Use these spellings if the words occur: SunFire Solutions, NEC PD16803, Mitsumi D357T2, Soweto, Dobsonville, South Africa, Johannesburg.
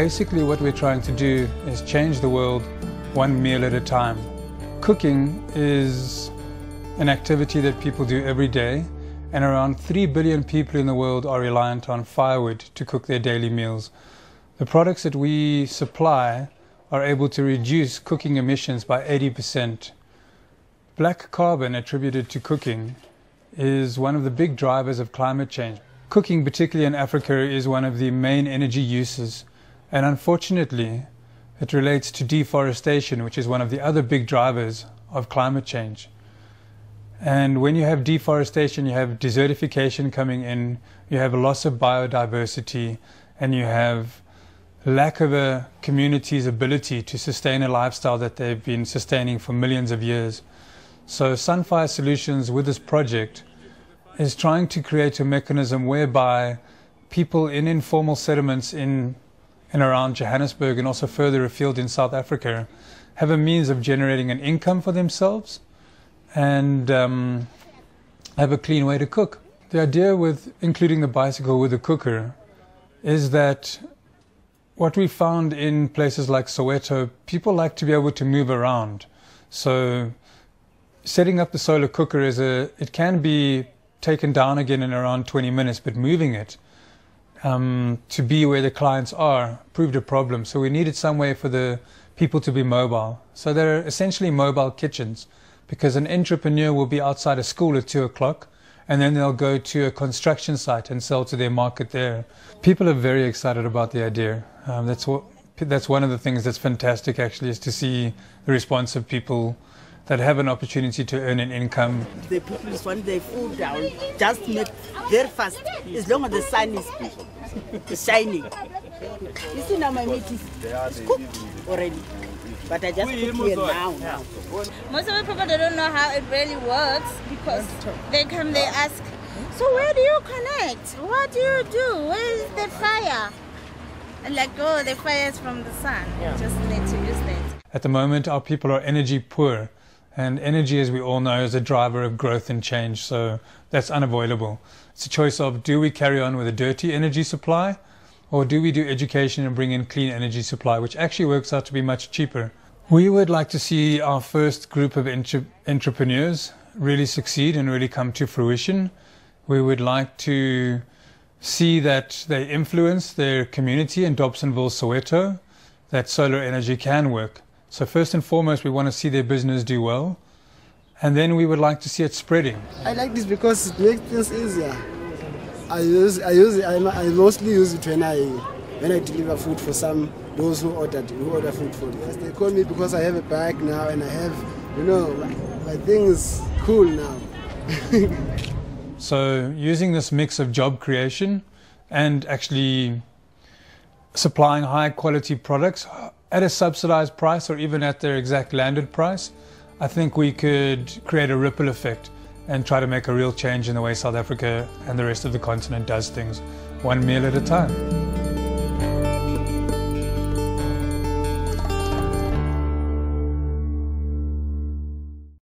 Basically what we're trying to do is change the world one meal at a time. Cooking is an activity that people do every day, and around 3 billion people in the world are reliant on firewood to cook their daily meals. The products that we supply are able to reduce cooking emissions by 80%. Black carbon attributed to cooking is one of the big drivers of climate change. Cooking, particularly in Africa, is one of the main energy uses, and unfortunately it relates to deforestation, which is one of the other big drivers of climate change. And when you have deforestation, you have desertification coming in, you have a loss of biodiversity, and you have lack of a community's ability to sustain a lifestyle that they've been sustaining for millions of years. So SunFire Solutions, with this project, is trying to create a mechanism whereby people in informal settlements in and around Johannesburg, and also further afield in South Africa, have a means of generating an income for themselves and have a clean way to cook. The idea with including the bicycle with the cooker is that what we found in places like Soweto, people like to be able to move around. So setting up the solar cooker it can be taken down again in around 20 minutes, but moving it to be where the clients are proved a problem. So we needed some way for the people to be mobile. So they're essentially mobile kitchens, because an entrepreneur will be outside a school at 2 o'clock, and then they'll go to a construction site and sell to their market there. People are very excited about the idea. That's one of the things that's fantastic, actually, is to see the response of people that have an opportunity to earn an income. The people just want their food down, just make very fast, as long as the sun is shining. You see now my meat is cooked already, but I just cook here now. Most of the people, they don't know how it really works, because they come, they ask, so where do you connect? What do you do? Where is the fire? And like, oh, the fire is from the sun. Yeah. Just need to use that. At the moment, our people are energy poor, and energy, as we all know, is a driver of growth and change, so that's unavoidable. It's a choice of, do we carry on with a dirty energy supply, or do we do education and bring in clean energy supply, which actually works out to be much cheaper. We would like to see our first group of entrepreneurs really succeed and really come to fruition. We would like to see that they influence their community in Dobsonville, Soweto, that solar energy can work. So first and foremost, we want to see their business do well, and then we would like to see it spreading. I like this because it makes things easier. I mostly use it when I deliver food for some those who order food for me. They call me because I have a bike now, and I have, you know, my thing is cool now. So using this mix of job creation and actually supplying high quality products at a subsidized price, or even at their exact landed price, I think we could create a ripple effect and try to make a real change in the way South Africa and the rest of the continent does things, one meal at a time.